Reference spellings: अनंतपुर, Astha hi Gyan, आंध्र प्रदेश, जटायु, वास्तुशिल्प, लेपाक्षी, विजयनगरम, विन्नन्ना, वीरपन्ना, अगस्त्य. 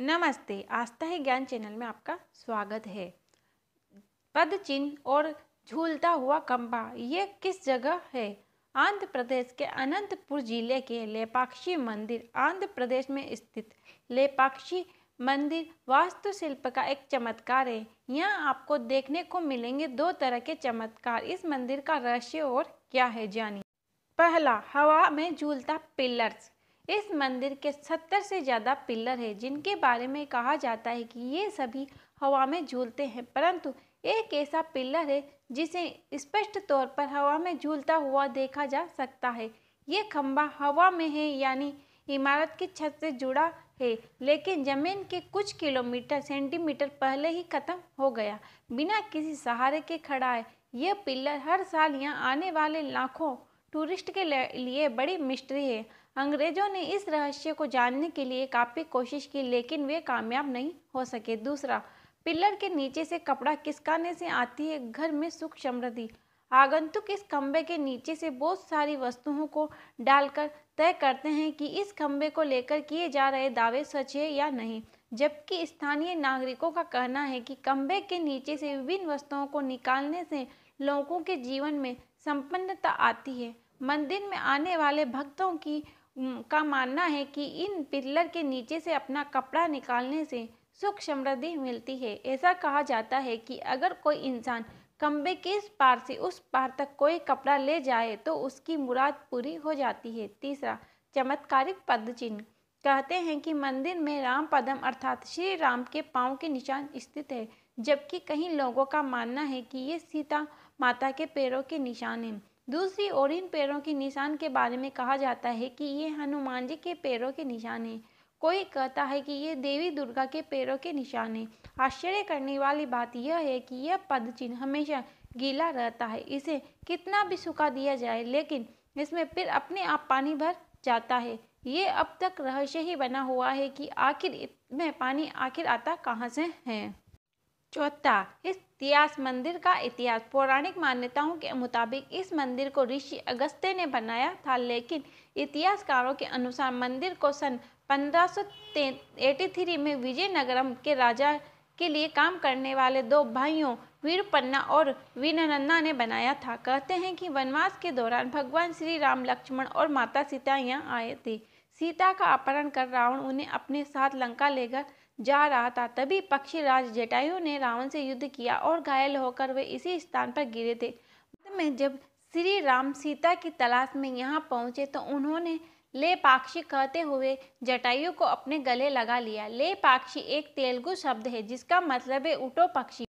नमस्ते, आस्था है ज्ञान चैनल में आपका स्वागत है। पद चिन्ह और झूलता हुआ खंभा, ये किस जगह है? आंध्र प्रदेश के अनंतपुर जिले के लेपाक्षी मंदिर। आंध्र प्रदेश में स्थित लेपाक्षी मंदिर वास्तुशिल्प का एक चमत्कार है। यहाँ आपको देखने को मिलेंगे दो तरह के चमत्कार। इस मंदिर का रहस्य और क्या है, जानिए। पहला, हवा में झूलता पिलर्स। इस मंदिर के 70 से ज़्यादा पिलर है, जिनके बारे में कहा जाता है कि ये सभी हवा में झूलते हैं, परंतु एक ऐसा पिलर है जिसे स्पष्ट तौर पर हवा में झूलता हुआ देखा जा सकता है। ये खंभा हवा में है, यानी इमारत की छत से जुड़ा है, लेकिन जमीन के कुछ किलोमीटर सेंटीमीटर पहले ही खत्म हो गया, बिना किसी सहारे के खड़ा है। यह पिलर हर साल यहाँ आने वाले लाखों टूरिस्ट के लिए बड़ी मिस्ट्री है। अंग्रेजों ने इस रहस्य को जानने के लिए काफ़ी कोशिश की, लेकिन वे कामयाब नहीं हो सके। दूसरा, पिलर के नीचे से कपड़ा खिसकाने से आती है घर में सुख समृद्धि। आगंतुक इस खंभे के नीचे से बहुत सारी वस्तुओं को डालकर तय करते हैं कि इस खंभे को लेकर किए जा रहे दावे सच है या नहीं, जबकि स्थानीय नागरिकों का कहना है कि खंभे के नीचे से विभिन्न वस्तुओं को निकालने से लोगों के जीवन में संपन्नता आती है। मंदिर में आने वाले भक्तों का मानना है कि इन पिलर के नीचे से अपना कपड़ा निकालने से सुख समृद्धि मिलती है। ऐसा कहा जाता है कि अगर कोई इंसान खंभे के इस पार से उस पार तक कोई कपड़ा ले जाए तो उसकी मुराद पूरी हो जाती है। तीसरा, चमत्कारिक पद चिन्ह। कहते हैं कि मंदिर में राम पदम अर्थात श्री राम के पाँव के निशान स्थित है, जबकि कई लोगों का मानना है कि ये सीता माता के पैरों के निशान हैं। दूसरी ओर इन पैरों के निशान के बारे में कहा जाता है कि ये हनुमान जी के पैरों के निशान हैं। कोई कहता है कि ये देवी दुर्गा के पैरों के निशान हैं। आश्चर्य करने वाली बात यह है कि यह पद चिन्ह हमेशा गीला रहता है। इसे कितना भी सूखा दिया जाए, लेकिन इसमें फिर अपने आप पानी भर जाता है। ये अब तक रहस्य ही बना हुआ है कि आखिर इसमें पानी आता कहाँ से है। चौथा, इतिहास। मंदिर का इतिहास। पौराणिक मान्यताओं के मुताबिक इस मंदिर को ऋषि अगस्त्य ने बनाया था, लेकिन इतिहासकारों के अनुसार मंदिर को सन 1583 में विजयनगरम के राजा के लिए काम करने वाले दो भाइयों वीरपन्ना और विन्नन्ना ने बनाया था। कहते हैं कि वनवास के दौरान भगवान श्री राम, लक्ष्मण और माता सीता यहाँ आए थे। सीता का अपहरण कर रावण उन्हें अपने साथ लंका लेकर जा रहा था, तभी पक्षीराज जटायु ने रावण से युद्ध किया और घायल होकर वे इसी स्थान पर गिरे थे। बाद में जब श्री राम सीता की तलाश में यहाँ पहुँचे तो उन्होंने लेपाक्षी कहते हुए जटायु को अपने गले लगा लिया। लेपाक्षी एक तेलुगु शब्द है जिसका मतलब है ऊँटों पक्षी।